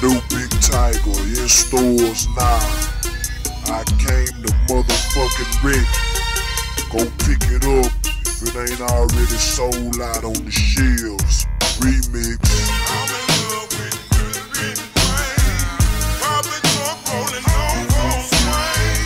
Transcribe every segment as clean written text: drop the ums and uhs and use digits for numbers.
New Big Tiger in stores now. I came to motherfucking wreck. Go pick it up if it ain't already sold out on the shelves. Remix. I'm in love with good big brain. Poppin' up, rollin' on swing.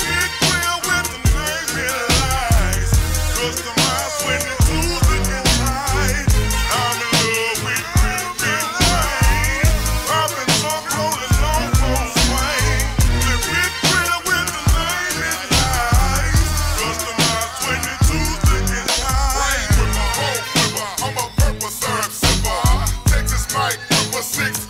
Get real with them things in the lies. Customize when the tools lookin' tight. I'm in love with good big brain. Poppin' up, rollin' on swing. Get real with them things in the lies. Customize when the tools lookin' tight. With my whole quiver, I'm a purple syrup sipper. Texas Mike, number 6.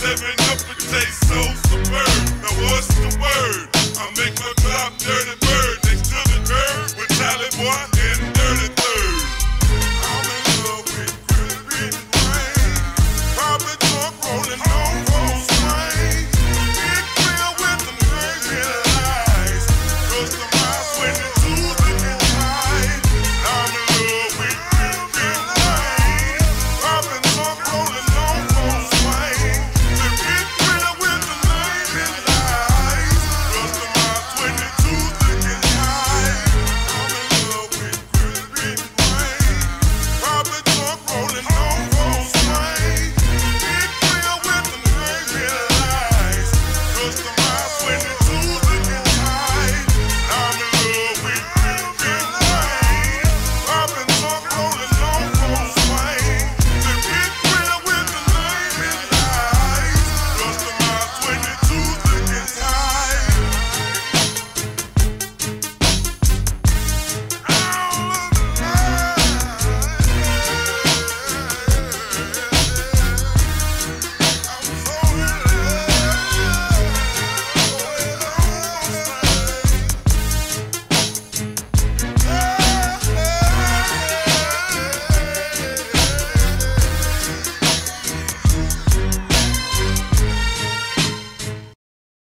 Seven up and taste so